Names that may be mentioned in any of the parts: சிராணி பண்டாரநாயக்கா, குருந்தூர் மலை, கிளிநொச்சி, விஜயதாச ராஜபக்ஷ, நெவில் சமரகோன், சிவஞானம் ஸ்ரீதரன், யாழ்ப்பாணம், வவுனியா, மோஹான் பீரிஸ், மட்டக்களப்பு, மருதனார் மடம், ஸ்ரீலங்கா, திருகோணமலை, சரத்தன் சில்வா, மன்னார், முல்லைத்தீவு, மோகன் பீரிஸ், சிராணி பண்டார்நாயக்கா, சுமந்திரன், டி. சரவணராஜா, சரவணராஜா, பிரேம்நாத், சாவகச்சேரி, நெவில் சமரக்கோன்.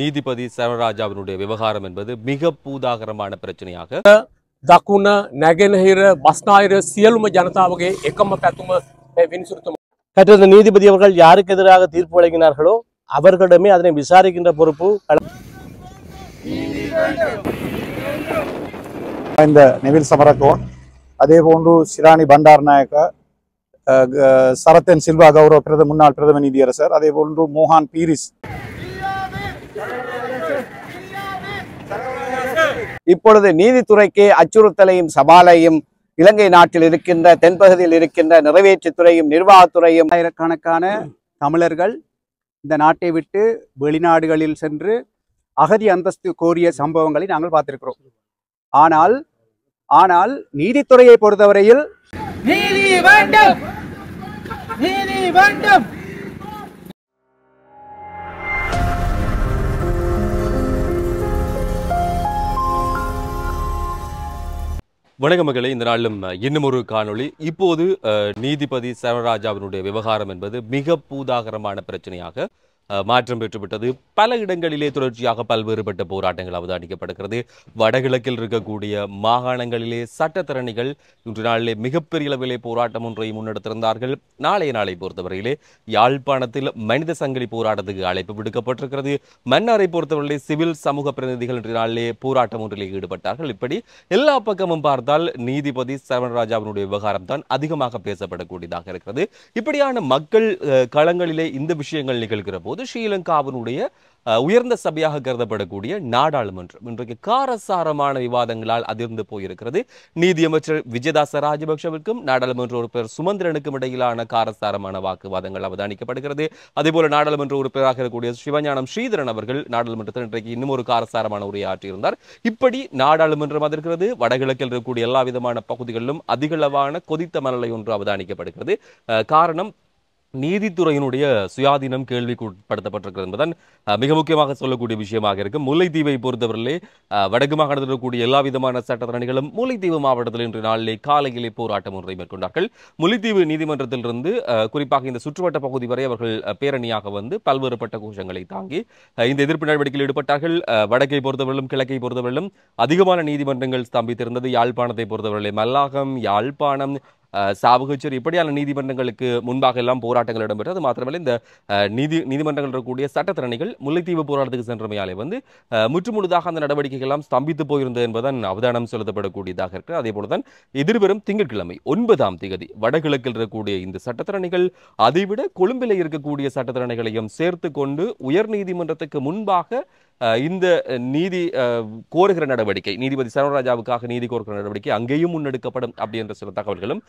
நீதிபதி சரவணராஜாவினுடைய விவகாரம் என்பது மிக பூதாகரமான பிரச்சனையாக දකුණ නැගෙනහිර බස්නාහිර සියලුම ජනතාවගේ එකම පැතුම මේ විනිසුරුතුම கட்டது நீதிபதி அவர்கள் யாருக்கு எதிராக தீர்ப்பு வழங்கினார்களோ அவர்களிடமே அதனை விசாரிக்கின்ற பொறுப்பு இந்த நெவில் சமரகோன் அதேபோன்று சிராணி பண்டாரநாயக்கா சரத்தன் சில்வா கௌரவ பிரதம முன்னாள் பிரதம நீதியரசர் அதேபோன்று மோகன் பீரிஸ் இப்பொழுது நீதித்துறைக்கு அச்சுறுத்தலையும் சவாலையும் இலங்கை நாட்டில் இருக்கின்ற தென்பகுதியில் இருக்கின்ற நிறைவேற்றுத்துறையும் நிர்வாகத்துறையும் ஆயிரக்கணக்கான தமிழர்கள் இந்த நாட்டை விட்டு வெளிநாடுகளில் சென்று அகதி அந்தஸ்து கோரிய சம்பவங்களை நாங்கள் பார்த்திருக்கிறோம். ஆனால் நீதித்துறையை பொறுத்தவரையில் நீதி வேண்டும், நீதி வேண்டும். வணக்கம் மகளே, இந்த நாளும் இன்னும் ஒரு காணொளி. இப்போது நீதிபதி சரவணராஜாவினுடைய விவகாரம் என்பது மிக பூதாகரமான பிரச்சனையாக மாற்றம் பெற்றுவிட்டது. பல இடங்களிலே தொடர்ச்சியாக பல்வேறுபட்ட போராட்டங்கள் அவதானிக்கப்படுகிறது. வடகிழக்கில் இருக்கக்கூடிய மாகாணங்களிலே சட்டத்தரணிகள் இன்று நாளிலே மிகப்பெரிய அளவிலே போராட்டம் ஒன்றை முன்னெடுத்திருந்தார்கள். நாளை பொறுத்தவரையிலே யாழ்ப்பாணத்தில் மனித சங்கிலி போராட்டத்துக்கு அழைப்பு விடுக்கப்பட்டிருக்கிறது. மன்னாரை பொறுத்தவரையிலே சிவில் சமூக பிரதிநிதிகள் இன்று நாளிலே போராட்டம் ஒன்றிலே ஈடுபட்டார்கள். இப்படி எல்லா பக்கமும் பார்த்தால் நீதிபதி சரவணராஜாவினுடைய விவகாரம் தான் அதிகமாக பேசப்படக்கூடியதாக இருக்கிறது. இப்படியான மக்கள் களங்களிலே இந்த விஷயங்கள் நிகழ்கிற போது ஸ்ரீலங்காவினுடைய உயர்ந்த சபையாக கருதப்படக்கூடிய நாடாளுமன்றம் இன்றைக்கு காரசாரமான விவாதங்களால் அதிர்ந்து போயிருக்கிறது. நீதியமைச்சர் விஜயதாச ராஜபக்ஷவிற்கும் நாடாளுமன்ற உறுப்பினர் சுமந்திரனுக்கும் இடையிலான காரசாரமான வாக்குவாதங்கள் அவதானிக்கப்படுகிறது. அதேபோல நாடாளுமன்ற உறுப்பினராக இருக்கக்கூடிய சிவஞானம் ஸ்ரீதரன் அவர்கள் நாடாளுமன்றத்தில் இன்றைக்கு இன்னும் ஒரு காரசாரமான உரையை ஆற்றியிருந்தார். இப்படி நாடாளுமன்றம் இருக்கிறது. வடகிழக்கில் இருக்கக்கூடிய எல்லா விதமான பகுதிகளிலும் அதிகளவான கொதித்த மனநிலை ஒன்று அவதானிக்கப்படுகிறது. காரணம், நீதித்துறையினுடைய சுயாதீனம் கேள்விக்குட்படுத்தப்பட்டிருக்கிறது என்பதுதான் மிக முக்கியமாக சொல்லக்கூடிய விஷயமாக இருக்கும். முல்லைத்தீவை பொறுத்தவரையிலே வடக்கு மாகாணத்தில் இருக்கக்கூடிய எல்லா விதமான சட்டத்தரணிகளும் முல்லைத்தீவு மாவட்டத்தில் இன்று நாளிலே காலையிலே போராட்டம் ஒன்றை மேற்கொண்டார்கள். முல்லைத்தீவு நீதிமன்றத்திலிருந்து குறிப்பாக இந்த சுற்றுவட்ட பகுதி வரை அவர்கள் பேரணியாக வந்து பல்வேறுபட்ட கோஷங்களை தாங்கி இந்த எதிர்ப்பு நடவடிக்கையில் ஈடுபட்டார்கள். வடக்கை பொறுத்தவரையிலும் கிழக்கை பொறுத்தவரையிலும் அதிகமான நீதிமன்றங்கள் ஸ்தம்பித்திருந்தது. யாழ்ப்பாணத்தை பொறுத்தவரையிலே மல்லாகம், யாழ்ப்பாணம், சாவகச்சேரி இப்படியான நீதிமன்றங்களுக்கு முன்பாக எல்லாம் போராட்டங்கள் இடம்பெற்றது. மாத்திரமல்ல, இந்த நீதிமன்றங்கள் இருக்கக்கூடிய சட்டத்திறனிகள் முல்லைத்தீவு போராட்டத்துக்கு சென்றமையாலே வந்து முற்றுமுழுதாக அந்த நடவடிக்கைகள் எல்லாம் ஸ்தம்பித்து போயிருந்தது என்பதுதான் அவதானம் செலுத்தப்படக்கூடியதாக இருக்கிறது. அதே போலதான் எதிர்வரும் திங்கட்கிழமை 9ஆம் தேதி வடகிழக்கில் இருக்கக்கூடிய இந்த சட்டத்திறனிகள் அதைவிட கொழும்பில் இருக்கக்கூடிய சட்டத்திறனைகளையும் சேர்த்து கொண்டு உயர் நீதிமன்றத்துக்கு முன்பாக இந்த நீதி கோருகிற நடவடிக்கை, நீதிபதி சரவணராஜாவுக்காக நீதி கோருகிற நடவடிக்கை அங்கேயும் முன்னெடுக்கப்படும் அப்படின்ற சில தகவல்களும்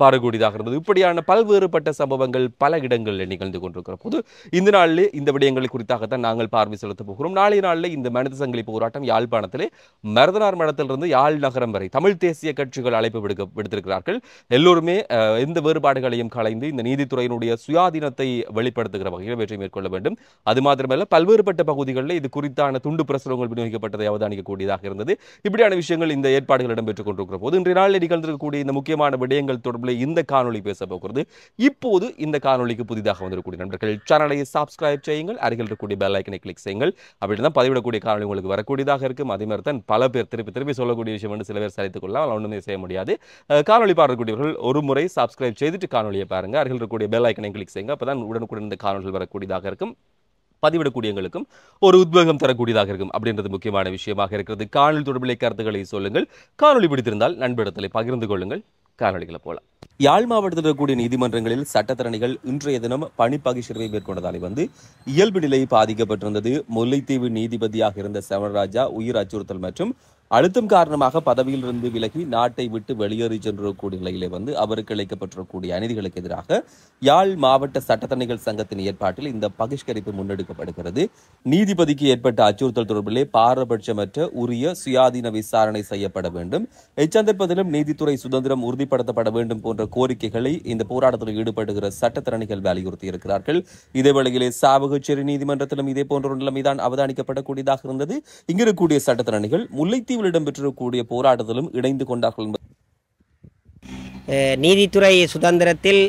பாரக்கூடியதாக இருந்தது. இப்படியான பல்வேறுபட்ட சம்பவங்கள் பல இடங்களில் நிகழ்ந்து கொண்டிருக்கிற போது இந்த நாளிலே இந்த விடயங்கள் குறித்தாகத்தான் நாங்கள் பார்வை செலுத்தப் போகிறோம். நாளிலே இந்த மனித சங்கிலி போராட்டம் யாழ்ப்பாணத்திலே மருதனார் மடத்திலிருந்து யாழ் நகரம் வரை தமிழ் தேசிய கட்சிகள் அழைப்பு விடுத்திருக்கிறார்கள். எல்லோருமே எந்த வேறுபாடுகளையும் கலைந்து இந்த நீதித்துறையினுடைய சுயாதீனத்தை வெளிப்படுத்துகிற வகையில் வெற்றி மேற்கொள்ள வேண்டும். அது மாத்திரமல்ல, பல்வேறுபட்ட பகுதிகளில் இது குறித்து துண்டு பிரசுரங்கள் விநியோகிக்கப்பட்டதை அவதானிக்கக்கூடியதாக இருந்தது. இப்படியான விஷயங்கள் இந்த ஏற்பாடுகள் இடம்பெற்றுக் கொண்டிருக்கிற போது இன்றைய நாளில் நிகழ்ந்திருக்கக்கூடிய இந்த முக்கியமான விடயங்கள் தொடர்பில் இந்த காணொலி பேச போகிறது. இப்போது இந்த காணொலிக்கு புதிதாக வந்திருக்கக்கூடிய நண்பர்கள் சேனலை சப்ஸ்கிரைப் செய்யுங்கள், அருகில் இருக்கக்கூடிய பெல் ஐக்கனை கிளிக் செய்யுங்கள். அப்படின்னு தான் பதிவிடக்கூடிய காணொலி உங்களுக்கு வரக்கூடியதாக இருக்கும். அதே மாதிரி தான் பல பேர் திருப்பி சொல்லக்கூடிய விஷயம் என்று சில பேர் சரித்துக் கொள்ளலாம், ஒன்றுமே செய்ய முடியாது. காணொலி பார்க்கக்கூடியவர்கள் ஒரு முறை சப்ஸ்கிரைப் செய்துட்டு காணொலியை பாருங்க, அருகில் இருக்கக்கூடிய பெல் ஐக்கனை கிளிக் செய்யுங்க. அப்பதான் உடனுக்குடன் இந்த காணொலிகள் வரக்கூடியதாக இருக்கும். பதிவிடக்கூடியங்களுக்கும் ஒரு உத்வேகம் தரக்கூடியதாக இருக்கும் அப்படின்றது முக்கியமான விஷயமாக இருக்கிறது. காணொலி தொடர்பிலே கருத்துக்களை சொல்லுங்கள். காணொலி பிடித்திருந்தால் நண்பரிடத்திலே பகிர்ந்து கொள்ளுங்கள். காணொலிகளை போலாம். யாழ் மாவட்டத்தில் இருக்கக்கூடிய நீதிமன்றங்களில் சட்டத்தரணிகள் இன்றைய தினம் பணிப்பகிர்வை மேற்கொண்டதாலே வந்து இயல்பு நிலை பாதிக்கப்பட்டிருந்தது. முல்லைத்தீவு நீதிபதியாக இருந்த சரவணராஜா உயிர் அச்சுறுத்தல் மற்றும் அழுத்தம் காரணமாக பதவியிலிருந்து விலகி நாட்டை விட்டு வெளியேறி சென்றிருக்கக்கூடிய நிலையிலே வந்து அவருக்கு அளிக்கப்பட்டிருக்கக்கூடிய அநீதிகளுக்கு எதிராக யாழ் மாவட்ட சட்டத்தரணிகள் சங்கத்தின் ஏற்பாட்டில் இந்த பகிஷ்கரிப்பு முன்னெடுக்கப்படுகிறது. நீதிபதிக்கு ஏற்பட்ட அச்சுறுத்தல் தொடர்பிலே பாரபட்சமற்ற உரிய சுயாதீன விசாரணை செய்யப்பட வேண்டும், எச்சந்தர்ப்பத்திலும் நீதித்துறை சுதந்திரம் உறுதிப்படுத்தப்பட வேண்டும் போன்ற கோரிக்கைகளை இந்த போராட்டத்தில் ஈடுபடுகிற சட்டத்தரணிகள் வலியுறுத்தி இருக்கிறார்கள். இதேவேளையிலே சாவகச்சேரி நீதிமன்றத்திலும் இதே போன்ற ஒரு நிலைமைதான் அவதானிக்கப்படக்கூடியதாக இருந்தது. இங்கிருக்கக்கூடிய சட்டத்தரணிகள் முல்லைத்தீவு இடம்பெற்றிருக்கக்கூடிய போராட்டத்திலும் இணைந்து கொண்டார்கள். நீதித்துறை சுதந்திரத்தில்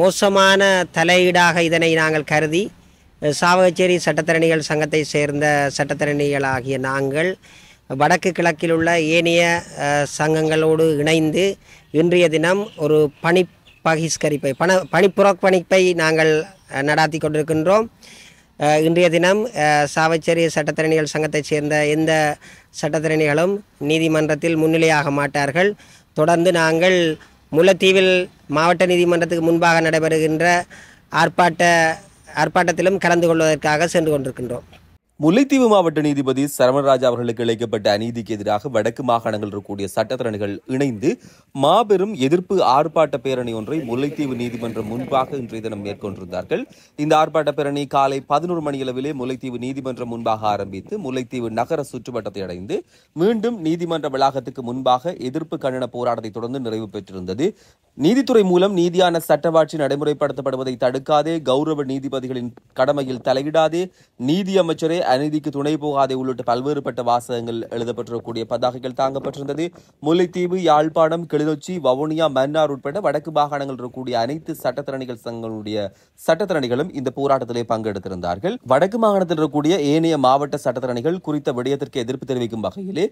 மோசமான தலையீடாக இதனை நாங்கள் கருதி சாவகச்சேரி சட்டத்தரணிகள் சங்கத்தை சேர்ந்த சட்டத்தரணிகள் ஆகிய நாங்கள் வடக்கு கிழக்கில் உள்ள ஏனைய சங்கங்களோடு இணைந்து இன்றைய தினம் ஒரு பணி பகிஷ்கரிப்பை பணிப்புறப்பணிப்பை நாங்கள் நடாத்தி கொண்டிருக்கின்றோம். இன்றைய தினம் சாவகச்சேரி சட்டத்தரணிகள் சங்கத்தைச் சேர்ந்த எந்த சட்டத்தரணிகளும் நீதிமன்றத்தில் முன்னிலையாக மாட்டார்கள். தொடர்ந்து நாங்கள் முல்லைத்தீவில் மாவட்ட நீதிமன்றத்துக்கு முன்பாக நடைபெறுகின்ற ஆர்ப்பாட்டத்திலும் கலந்து கொள்வதற்காக சென்று கொண்டிருக்கின்றோம். முல்லைத்தீவு மாவட்ட நீதிபதி சரவணராஜா அவர்களுக்கு இழைக்கப்பட்ட அநீதிக்கு எதிராக வடக்கு மாகாணங்கள் இருக்கக்கூடிய சட்டத்தரணிகள் இணைந்து மாபெரும் எதிர்ப்பு ஆர்ப்பாட்ட பேரணி ஒன்றை முல்லைத்தீவு நீதிமன்றம் முன்பாக இன்றைய தினம் மேற்கொண்டிருந்தார்கள். இந்த ஆர்ப்பாட்ட பேரணி காலை 11 மணியளவிலே முல்லைத்தீவு நீதிமன்றம் முன்பாக ஆரம்பித்து முல்லைத்தீவு நகர சுற்றுவட்டத்தை அடைந்து மீண்டும் நீதிமன்ற வளாகத்துக்கு முன்பாக எதிர்ப்பு கண்டன போராட்டத்தை தொடர்ந்து நிறைவு பெற்றிருந்தது. நீதித்துறை மூலம் நீதியான சட்டவாட்சி நடைமுறைப்படுத்தப்படுவதை தடுக்காதே, கௌரவ நீதிபதிகளின் கடமையில் தலையிடாதே, நீதி அமைச்சரே அநீதிக்கு துணை போகாதே உள்ளிட்ட பல்வேறுபட்ட வாசகங்கள் எழுதப்பட்டிருக்கக்கூடிய பதாகைகள் தாங்கப்பட்டிருந்தது. முல்லைத்தீவு, யாழ்ப்பாணம், கிளிநொச்சி, வவுனியா, மன்னார் உட்பட வடக்கு மாகாணங்கள் இருக்கக்கூடிய அனைத்து சட்டத்தரணிகள் சங்கங்களுடைய சட்டத்தரணிகளும் இந்த போராட்டத்திலே பங்கெடுத்திருந்தார்கள். வடக்கு மாகாணத்தில் இருக்கக்கூடிய ஏனைய மாவட்ட சட்டத்தரணிகள் குறித்த விடயத்திற்கு எதிர்ப்பு தெரிவிக்கும் வகையிலே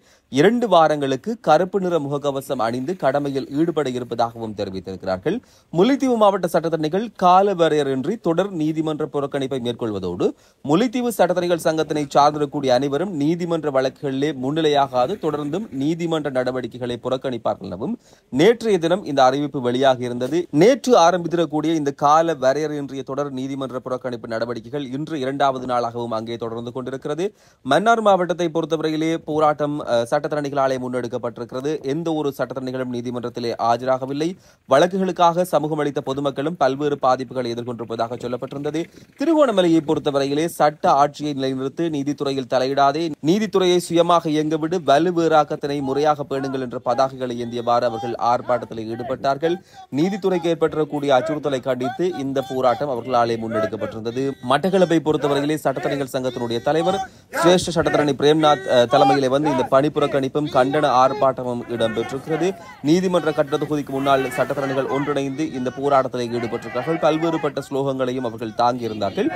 2 வாரங்களுக்கு கருப்பு நிற முகக்கவசம் அணிந்து கடமையில் ஈடுபட இருப்பதாகவும் தெரிவித்திருக்கிறார்கள். முல்லைத்தீவு மாவட்ட சட்டத்தரணிகள் கால வரையறையின்றி தொடர் நீதிமன்ற புறக்கணிப்பை மேற்கொள்வதோடு முல்லைத்தீவு சட்டத்தரணிகள் சங்கத்தினை சார்ந்திருக்கக்கூடிய அனைவரும் நீதிமன்ற வழக்குகளிலே முன்னிலையாகாது தொடர்ந்தும் நீதிமன்ற நடவடிக்கைகளை புறக்கணிப்பார்கள் எனவும் நேற்றைய தினம் இந்த அறிவிப்பு வெளியாக இருந்தது. நேற்று ஆரம்பித்திருக்கக்கூடிய இந்த கால வரையறையின்றிய தொடர் நீதிமன்ற புறக்கணிப்பு நடவடிக்கைகள் இன்று 2வது நாளாகவும் அங்கே தொடர்ந்து கொண்டிருக்கிறது. மன்னார் மாவட்டத்தை பொறுத்தவரையிலே போராட்டம் சட்டத்தரணிகளாலே முன்னெடுக்கப்பட்டிருக்கிறது. எந்த ஒரு சட்டத்தரணிகளும் நீதிமன்றத்திலே ஆஜராகவில்லை. வழக்குகளுக்காக சமூகம் அளித்த பொதுமக்களும் பல்வேறு பாதிப்புகளை எதிர்கொண்டிருப்பதாக சொல்லப்பட்டிருந்தது. திருகோணமலையை பொறுத்தவரையிலே சட்ட ஆட்சியை நிலைநிறுத்து, நீதித்துறையில் தலையிடாதே, நீதித்துறையை சுயமாக இயங்கவிடு, வலுவேறாக்கத்தினை முறையாக பேணுங்கள் என்ற பதாகைகளை ஏந்தியவாறு அவர்கள் ஆர்ப்பாட்டத்தில் ஈடுபட்டார்கள். நீதித்துறைக்கு ஏற்பட்டிருக்கக்கூடிய அச்சுறுத்தலை கண்டித்து இந்த போராட்டம் அவர்களாலே முன்னெடுக்கப்பட்டிருந்தது. மட்டக்களப்பை பொறுத்தவரையிலே சட்டத்தரணிகள் சங்கத்தினுடைய தலைவர் சிரேஷ்ட சட்டத்தரணி பிரேம்நாத் தலைமையிலே வந்து இந்த பணிப்புறக்கணிப்பும் கண்டன ஆர்ப்பாட்டமும் இடம்பெற்றிருக்கிறது. நீதிமன்ற கட்டட தொகுதிக்கு முன்னால் சட்டத்தரணிகள் ஒன்றிணைந்து இந்த போராட்டத்தில் ஈடுபட்டிருக்கிறார்கள். பல்வேறுபட்ட ஸ்லோகங்களையும் அவர்கள் தாங்கியிருந்தார்கள்.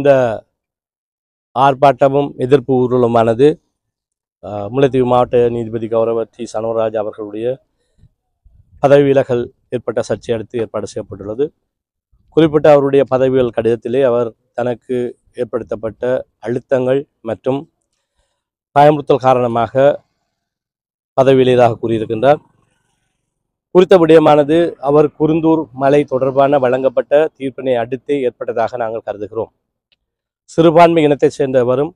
இந்த ஆர்ப்பாட்டமும் எதிர்ப்பு ஊர்வலமானது முல்லைத்தீவு மாவட்ட நீதிபதி கௌரவ டி. சரவணராஜா அவர்களுடைய பதவி விலகல் ஏற்பட்ட சர்ச்சை அடுத்து ஏற்பாடு செய்யப்பட்டுள்ளது. குறிப்பிட்ட அவருடைய பதவிகள் கடிதத்திலே அவர் தனக்கு ஏற்படுத்தப்பட்ட அழுத்தங்கள் மற்றும் பயமுறுத்தல் காரணமாக பதவியிலேதாக கூறியிருக்கின்றார். குறித்த விடயமானது அவர் குருந்தூர் மலை தொடர்பான வழங்கப்பட்ட தீர்ப்பினை அடுத்தே ஏற்பட்டதாக நாங்கள் கருதுகிறோம். சிறுபான்மை இனத்தைச் சேர்ந்தவரும்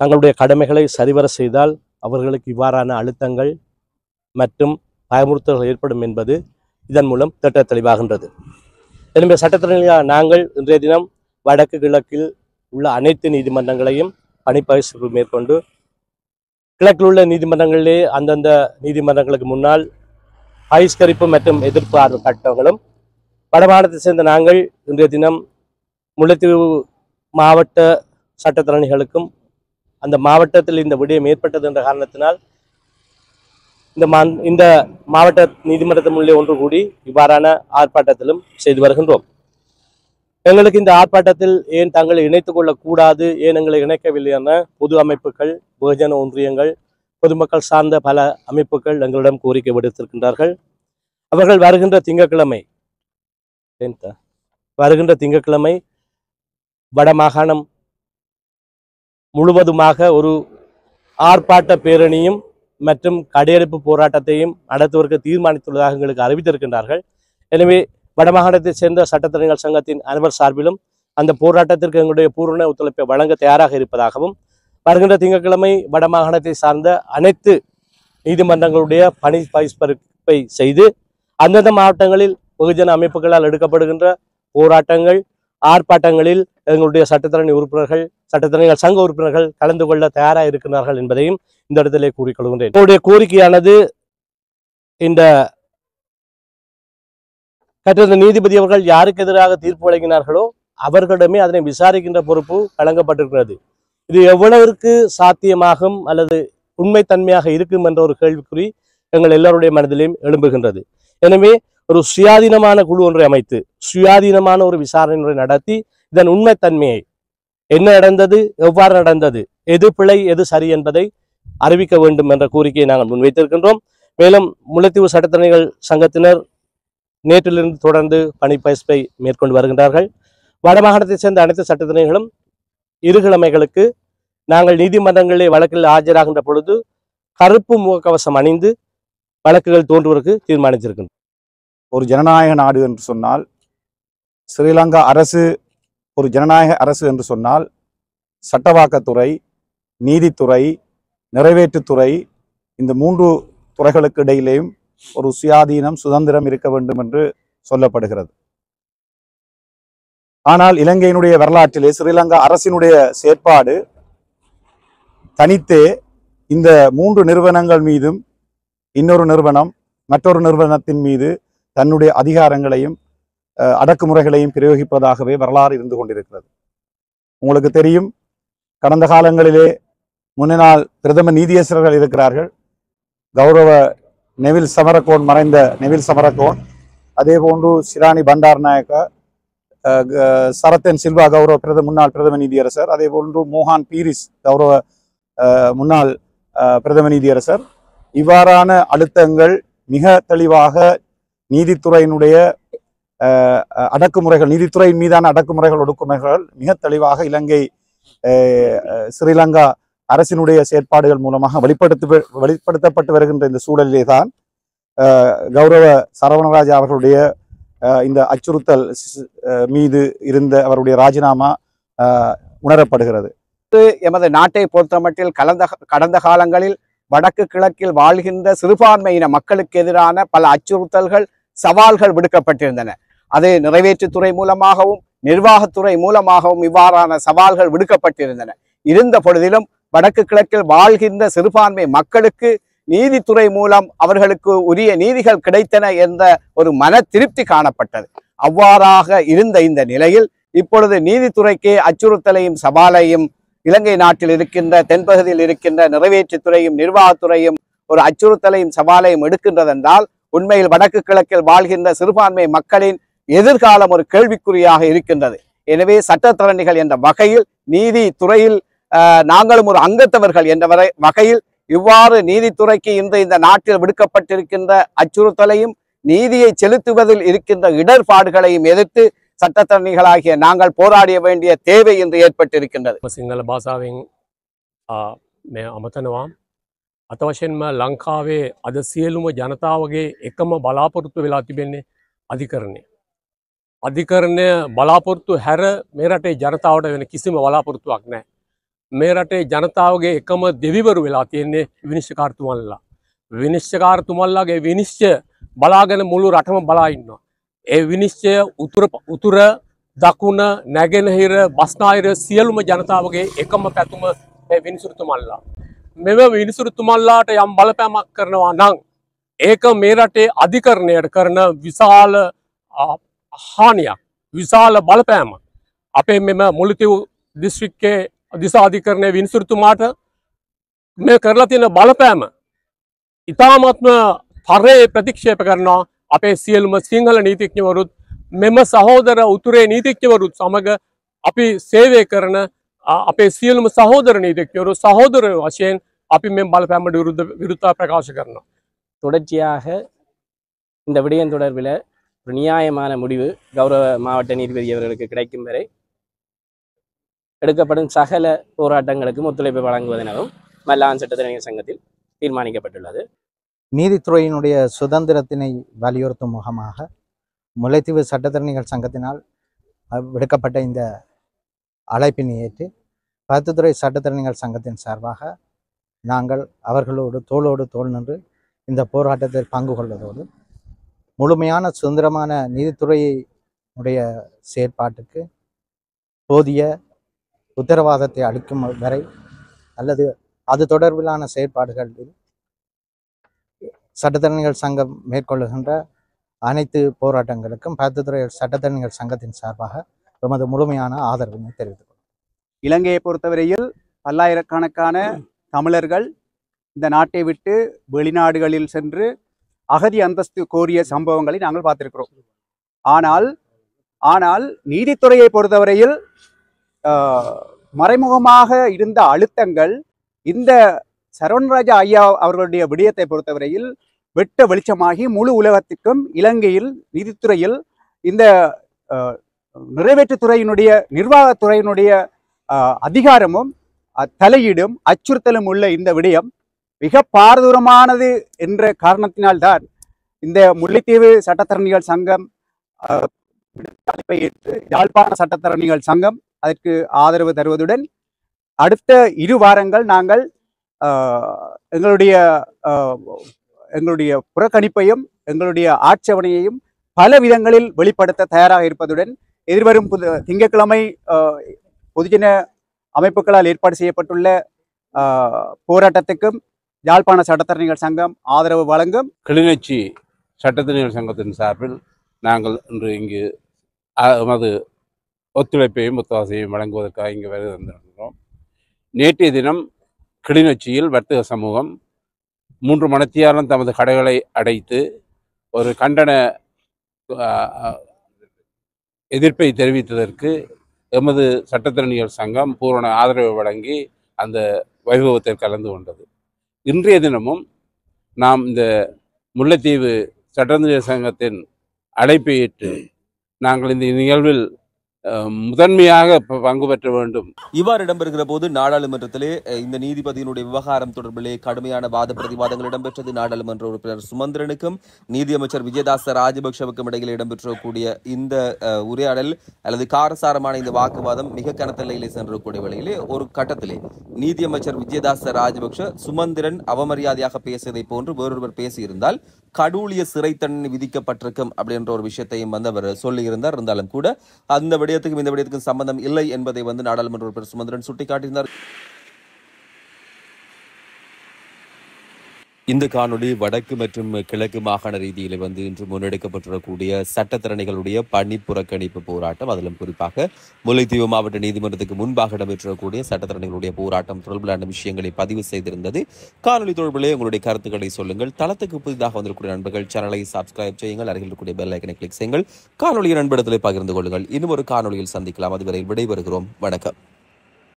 தங்களுடைய கடமைகளை சரிவர செய்தால் அவர்களுக்கு இவ்வாறான அழுத்தங்கள் மற்றும் பயமுறுத்தல்கள் ஏற்படும் என்பது இதன் மூலம் திட்ட தெளிவாகின்றது. எனவே சட்டத்திறனாக நாங்கள் இன்றைய தினம் வடக்கு கிழக்கில் உள்ள அனைத்து நீதிமன்றங்களையும் பணிப்பயிற்சி மேற்கொண்டு கிழக்கில் உள்ள நீதிமன்றங்களிலே அந்தந்த நீதிமன்றங்களுக்கு முன்னால் பகிஷ்கரிப்பு மற்றும் எதிர்ப்பு ஆர்வ கட்டங்களும் வடமாநிலத்தை சேர்ந்த நாங்கள் இன்றைய தினம் முல்லைத்தீவு மாவட்ட சட்டத்தரணிகளுக்கும் அந்த மாவட்டத்தில் இந்த விடயம் ஏற்பட்டது என்ற காரணத்தினால் இந்த மாவட்ட நீதிமன்றத்தின் உள்ளே ஒன்று கூடி இவ்வாறான ஆர்ப்பாட்டத்திலும் செய்து வருகின்றோம். எங்களுக்கு இந்த ஆர்ப்பாட்டத்தில் ஏன் தங்களை இணைத்துக் கொள்ளக்கூடாது, ஏன் எங்களை இணைக்கவில்லை என பொது அமைப்புகள், பகுஜன ஒன்றியங்கள், பொதுமக்கள் சார்ந்த பல அமைப்புகள் எங்களிடம் கோரிக்கை விடுத்திருக்கின்றார்கள். அவர்கள் வருகின்ற திங்கட்கிழமை வடமாகாணம் முழுவதுமாக ஒரு ஆர்ப்பாட்ட பேரணியும் மற்றும் கடையெடுப்பு போராட்டத்தையும் நடத்துவதற்கு தீர்மானித்துள்ளதாக எங்களுக்கு அறிவித்திருக்கின்றார்கள். எனவே வடமாகாணத்தை சேர்ந்த சட்டத்தரணிகள் சங்கத்தின் அனைவர் சார்பிலும் அந்த போராட்டத்திற்கு எங்களுடைய பூரண ஒத்துழைப்பை வழங்க தயாராக இருப்பதாகவும், வருகின்ற திங்கட்கிழமை வடமாகாணத்தை சார்ந்த அனைத்து நீதிமன்றங்களுடைய பணி பகிஷ்கரிப்பை செய்து அந்தந்த மாவட்டங்களில் பகுஜன அமைப்புகளால் எடுக்கப்படுகின்ற போராட்டங்கள், ஆர்ப்பாட்டங்களில் எங்களுடைய சட்டத்தரணிகள் சங்க உறுப்பினர்கள் கலந்து கொள்ள தயாராக இருக்கிறார்கள் என்பதையும் இந்த இடத்திலே கூறிக்கொள்கின்றேன். எங்களுடைய கோரிக்கையானது இந்த கற்றறிந்த நீதிபதி அவர்கள் யாருக்கு எதிராக தீர்ப்பு வழங்கினார்களோ அவர்களிடமே அதனை விசாரிக்கின்ற பொறுப்பு வழங்கப்பட்டிருக்கிறது. இது எவ்வளவிற்கு சாத்தியமாகும் அல்லது உண்மைத்தன்மையாக இருக்கும் என்ற ஒரு கேள்விக்குறி எங்கள் எல்லோருடைய மனதிலையும் எழும்புகின்றது. எனவே ஒரு சுயாதீனமான குழு ஒன்றை அமைத்து சுயாதீனமான ஒரு விசாரணை ஒன்றை நடத்தி இதன் உண்மைத்தன்மையை, என்ன நடந்தது, எவ்வாறு நடந்தது, எது பிழை, எது சரி என்பதை அறிவிக்க வேண்டும் என்ற கோரிக்கையை நாங்கள் முன்வைத்திருக்கின்றோம். மேலும் முல்லைத்தீவு சட்டத்தரணிகள் சங்கத்தினர் நேற்றிலிருந்து தொடர்ந்து பணி பயிற்சியை மேற்கொண்டு வருகின்றார்கள். வடமாகாணத்தை சேர்ந்த அனைத்து சட்டத்தினைகளும் இருகிழமைகளுக்கு நாங்கள் நீதிமன்றங்களிலே வழக்கில் ஆஜராகின்ற பொழுது கருப்பு முகக்கவசம் அணிந்து வழக்குகள் தோன்றுவதற்கு தீர்மானித்திருக்கின்றன. ஒரு ஜனநாயக நாடு என்று சொன்னால், ஸ்ரீலங்கா அரசு ஒரு ஜனநாயக அரசு என்று சொன்னால், சட்டவாக்கத்துறை, நீதித்துறை, நிறைவேற்றுத்துறை, இந்த 3 துறைகளுக்கு இடையிலேயும் ஒரு சுயாதீனம், சுதந்திரம் இருக்க வேண்டும் என்று சொல்லப்படுகிறது. ஆனால் இலங்கையினுடைய வரலாற்றிலே ஸ்ரீலங்கா அரசினுடைய செயற்பாடு தனித்தே இந்த 3 நிறுவனங்கள் மீதும் இன்னொரு நிறுவனம், மற்றொரு நிறுவனத்தின் மீது தன்னுடைய அதிகாரங்களையும் அடக்குமுறைகளையும் பிரயோகிப்பதாகவே வரலாறு இருந்து கொண்டிருக்கிறது. உங்களுக்கு தெரியும், கடந்த காலங்களிலே முன்னாள் பிரதம நீதியரசர்கள் இருக்கிறார்கள். கௌரவ மறைந்த நெவில் சமரக்கோன், அதே போன்று சிராணி பண்டார்நாயக்கா, சரத்தன் சில்வா கௌரவ முன்னாள் பிரதம நீதியரசர், அதே போன்று மோஹான் பீரிஸ் கௌரவ முன்னாள் பிரதம நீதியரசர். இவ்வாறான அழுத்தங்கள் மிக தெளிவாக நீதித்துறையினுடைய அடக்குமுறைகள், நீதித்துறையின் மீதான ஒடுக்குமுறைகள் மிக தெளிவாக இலங்கை ஸ்ரீலங்கா அரசினுடைய செயற்பாடுகள் மூலமாக வெளிப்படுத்தப்பட்டு வருகின்ற இந்த சூழலிலே தான் கௌரவ சரவணராஜா அவர்களுடைய இந்த அச்சுறுத்தல் மீது இருந்த அவருடைய ராஜினாமா உணரப்படுகிறது. எமது நாட்டை பொறுத்தமட்டில் கடந்த காலங்களில் வடக்கு கிழக்கில் வாழ்கின்ற சிறுபான்மையின மக்களுக்கு எதிரான பல அச்சுறுத்தல்கள், சவால்கள் விடுக்கப்பட்டிருந்தன. அது நிறைவேற்றுத்துறை மூலமாகவும் நிர்வாகத்துறை மூலமாகவும் இவ்வாறான சவால்கள் விடுக்கப்பட்டிருந்தன. இருந்த பொழுதிலும் வடக்கு கிழக்கில் வாழ்கின்ற சிறுபான்மை மக்களுக்கு நீதித்துறை மூலம் அவர்களுக்கு உரிய நீதிகள் கிடைத்தன என்ற ஒரு மன திருப்தி காணப்பட்டது. அவ்வாறாக இருந்த இந்த நிலையில் இப்பொழுது நீதித்துறைக்கு அச்சுறுத்தலையும் சவாலையும் இலங்கை நாட்டில் இருக்கின்ற தென்பகுதியில் இருக்கின்ற நிறைவேற்றுத்துறையும் நிர்வாகத்துறையும் ஒரு அச்சுறுத்தலையும் சவாலையும் எடுக்கின்றதென்றால் உண்மையில் வடக்கு கிழக்கில் வாழ்கின்ற சிறுபான்மை மக்களின் எதிர்காலம் ஒரு கேள்விக்குறியாக இருக்கின்றது. எனவே சட்டத்தரணிகள் என்ற வகையில், நீதித்துறையில் நாங்களும் ஒரு அங்கத்தவர்கள் என்ற வகையில், இவ்வாறு நீதித்துறைக்கு இந்த நாட்டில் விடுக்கப்பட்டிருக்கின்ற அச்சுறுத்தலையும் நீதியை செலுத்துவதில் இருக்கின்ற இடர்பாடுகளையும் எதிர்த்து சட்டத்தரணிகளாகிய நாங்கள் போராடிய வேண்டிய தேவை என்று ஏற்பட்டிருக்கின்றது. சிங்கள பாஷாவின் அமர்த்தனவாம் அத்தவசன்ம லங்காவே அது சியலும ஜனதாவகே எக்கம பலாபொருத்து விழாத்திபெண்ணே அதிகரணே அதிகரணே பலாபொருத்து ஹெர மேரட்டை ஜனதாவோட வேணும் கிசிம பலாபொருத்து ஆக்கினேன். मेरटे जनताओं के एकम देवीवर वेलाती है विनिश्चय विनिश्चय बलागन मूलूर आठम बला ए विनिश्चय उतुर उतुर दकुन नगन हिर बसनायर सियलुम जनताओं के एकम पैतुम विनिश्रुतुमल्ला मेवे विनिश्रुतुमल्ला टे हम बल पैमा करना नंग एक मेरटे अधिकरणे करना विशाल हानिया विशाल बल पैमा अपे मेवे मुल्तिव डिस्ट्रिक्ट के दिशाधिकरणे विनिश्रुतुमाट में करला तीन बालपैम इतामात्म फर्रे प्रतिक्षेप करना अपे सियलुम सिंहल नीतिज्ञवरुत මෙම සහෝදර උතුරේ නීතිඥවරුත් සමග අපි සේවය කරන අපේ සියලුම සහෝදර නීතිඥවරු සහෝදරයෝ වශයෙන් අපි මේ බලපෑමට විරුද්ධව ප්‍රකාශ කරනවා. தொடர்ச்சியாக இந்த விடயம் தொடர்பில் ஒரு நியாயமான முடிவு கௌரவ மாவட்ட நீதிபதி அவர்களுக்கு கிடைக்கும் வரை எடுக்கப்படும் சகல போராட்டங்களுக்கும் ஒத்துழைப்பு வழங்குவதெனவும் மல்லான் சட்டத்தரணிகள் சங்கத்தில் தீர்மானிக்கப்பட்டுள்ளது. நீதித்துறையினுடைய சுதந்திரத்தினை வலியுறுத்தும் முகமாக முல்லைத்தீவு சட்டத்தரணிகள் சங்கத்தினால் விடுக்கப்பட்ட இந்த அழைப்பினை ஏற்று பருத்தித்துறை சட்டத்தரணிகள் சங்கத்தின் சார்பாக நாங்கள் அவர்களோடு தோளோடு தோள் நின்று இந்த போராட்டத்தில் பங்கு கொள்வதோடு முழுமையான சுதந்திரமான நீதித்துறையினுடைய செயற்பாட்டுக்கு போதிய உத்தரவாதத்தை அளிக்கும் வரை அல்லது அது தொடர்பிலான செயற்பாடுகளில் சட்டத்தரணிகள் சங்கம் மேற்கொள்ளுகின்ற அனைத்து போராட்டங்களுக்கும் பருத்தித்துறை சட்டத்தரணிகள் சங்கத்தின் சார்பாக எமது முழுமையான ஆதரவினை தெரிவித்துக் கொள்ளும். இலங்கையை பொறுத்தவரையில் பல்லாயிரக்கணக்கான தமிழர்கள் இந்த நாட்டை விட்டு வெளிநாடுகளில் சென்று அகதி அந்தஸ்து கோரிய சம்பவங்களை நாங்கள் பார்த்திருக்கிறோம். ஆனால் நீதித்துறையை பொறுத்தவரையில் மறைமுகமாக இருந்த அழுத்தங்கள் இந்த சரவணராஜா ஐயா அவர்களுடைய விடயத்தை பொறுத்தவரையில் வெட்ட வெளிச்சமாகி முழு உலகத்திற்கும் இலங்கையில் நீதித்துறையில் இந்த நிறைவேற்றுத்துறையினுடைய நிர்வாகத்துறையினுடைய அதிகாரமும் தலையீடும் அச்சுறுத்தலும் உள்ள இந்த விடயம் மிக பாரதூரமானது என்ற காரணத்தினால்தான் இந்த முல்லைத்தீவு சட்டத்தரணிகள் சங்கம் யாழ்ப்பாண சட்டத்தரணிகள் சங்கம் அதற்கு ஆதரவு தருவதுடன் அடுத்த 2 வாரங்கள் நாங்கள் எங்களுடைய புறக்கணிப்பையும் எங்களுடைய ஆட்சேபனையையும் பல விதங்களில் வெளிப்படுத்த தயாராக இருப்பதுடன் எதிர்வரும் திங்கட்கிழமை பொதுஜன அமைப்புகளால் ஏற்பாடு செய்யப்பட்டுள்ள போராட்டத்துக்கும் யாழ்ப்பாண சட்டத்தரணிகள் சங்கம் ஆதரவு வழங்கும். கிளிநொச்சி சட்டத்தரணிகள் சங்கத்தின் சார்பில் நாங்கள் இன்று இங்கு எமது ஒத்துழைப்பையும் ஒத்தாசையும் வழங்குவதற்காக இங்கு வருகிறோம். நேற்றைய தினம் கிளிநொச்சியில் வர்த்தக சமூகம் 3 மணித்தியாலம் தமது கடைகளை அடைத்து ஒரு கண்டன எதிர்ப்பை தெரிவித்ததற்கு எமது சட்டத்திறனிகள் சங்கம் பூரண ஆதரவை வழங்கி அந்த வைபவத்தில் கலந்து கொண்டது. இன்றைய தினமும் நாம் இந்த முல்லைத்தீவு சட்டத்திறனிகள் சங்கத்தின் அழைப்பை ஏற்று நாங்கள் இந்த நிகழ்வில் முதன்மையாக பங்கு பெற்ற வேண்டும். இவ்வாறு இடம்பெறுகிற போது நாடாளுமன்றத்திலே இந்த நீதிபதியினுடைய விவகாரம் தொடர்பிலே கடுமையான வாத பிரதிவாதங்கள் இடம்பெற்றது. நாடாளுமன்ற உறுப்பினர் சுமந்திரனுக்கும் நீதியமைச்சர் விஜயதாச ராஜபக்ஷவுக்கும் இடையில் இடம்பெற்றக்கூடிய இந்த உரையாடல் அல்லது காரசாரமான இந்த வாக்குவாதம் மிக கனத்தல்லையிலே சென்றக்கூடிய வேளையிலே ஒரு கட்டத்திலே நீதியமைச்சர் விஜயதாச ராஜபக்ஷ சுமந்திரன் அவமரியாதையாக பேசியதை போன்று வேறொருவர் பேசியிருந்தால் கடூழிய சிறை தண்டனை விதிக்கப்பட்டிருக்கும் அப்படின்ற ஒரு விஷயத்தையும் வந்து அவர் சொல்லியிருந்தார். இருந்தாலும் கூட அந்த விடயத்துக்கும் இந்த விடயத்துக்கும் சம்பந்தம் இல்லை என்பதை வந்து நாடாளுமன்ற உறுப்பினர் சுமந்திரன் சுட்டிக்காட்டியிருந்தார். இந்த காணொளி வடக்கு மற்றும் கிழக்கு மாகாண ரீதியில் வந்து இன்று முன்னெடுக்கப்பட்டிருக்கக்கூடிய சட்டத்திறனிகளுடைய பணி புறக்கணிப்பு போராட்டம், அதிலும் குறிப்பாக முல்லைத்தீவு மாவட்ட நீதிமன்றத்துக்கு முன்பாக இடம்பெற்றிருக்கக்கூடிய சட்டத்திறனிகளுடைய போராட்டம் தொடர்பிலான விஷயங்களை பதிவு செய்திருந்தது. காணொலி தொடர்பிலே உங்களுடைய கருத்துக்களை சொல்லுங்கள். தளத்துக்கு புதிதாக வந்திருக்கூடிய நண்பர்கள் சேனலை சப்ஸ்கிரைப் செய்யுங்கள். அருகில் இருக்கக்கூடிய பெல் ஐக்கனை கிளிக் செய்யுங்கள். காணொலியை நண்பரிடத்திலே பகிர்ந்து கொள்ளுங்கள். இன்னும் ஒரு காணொலியில் சந்திக்கலாம். அதுவரை விடைபெறுகிறோம். வணக்கம்.